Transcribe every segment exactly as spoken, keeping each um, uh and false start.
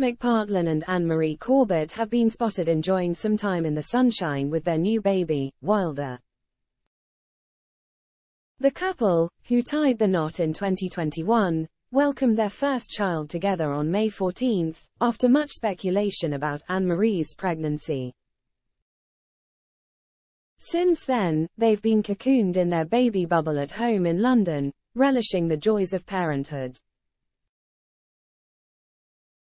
Ant McPartlin and Anne-Marie Corbett have been spotted enjoying some time in the sunshine with their new baby, Wilder. The couple, who tied the knot in twenty twenty-one, welcomed their first child together on May fourteenth, after much speculation about Anne-Marie's pregnancy. Since then, they've been cocooned in their baby bubble at home in London, relishing the joys of parenthood.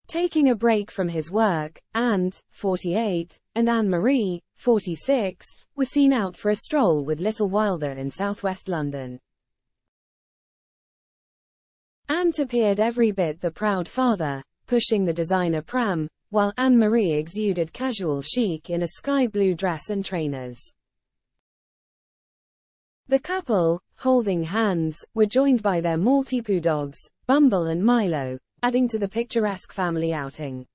Taking a break from his work, Ant, forty-eight, and Anne-Marie, forty-six, were seen out for a stroll with little Wilder in southwest London. Ant appeared every bit the proud father, pushing the designer pram, while Anne-Marie exuded casual chic in a sky blue dress and trainers. The couple, holding hands, were joined by their Maltipoo dogs, Bumble and Milo, adding to the picturesque family outing.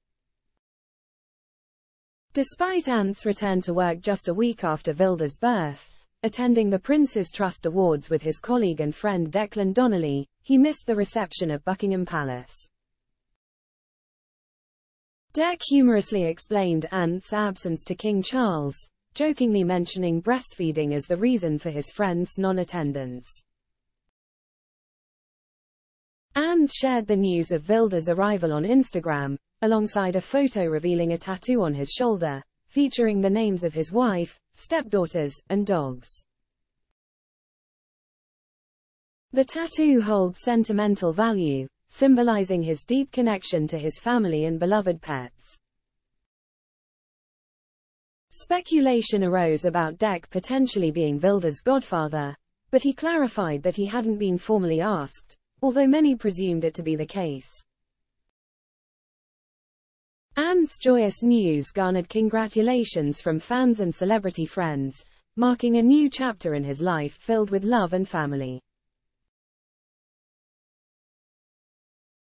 Despite Ant's return to work just a week after Wilder's birth, attending the Prince's Trust Awards with his colleague and friend Declan Donnelly, he missed the reception at Buckingham Palace. Dec humorously explained Ant's absence to King Charles, jokingly mentioning breastfeeding as the reason for his friend's non-attendance. Ant shared the news of Wilder's arrival on Instagram, alongside a photo revealing a tattoo on his shoulder, featuring the names of his wife, stepdaughters, and dogs. The tattoo holds sentimental value, symbolizing his deep connection to his family and beloved pets. Speculation arose about Dec potentially being Wilder's godfather, but he clarified that he hadn't been formally asked, although many presumed it to be the case. Ant's joyous news garnered congratulations from fans and celebrity friends, marking a new chapter in his life filled with love and family.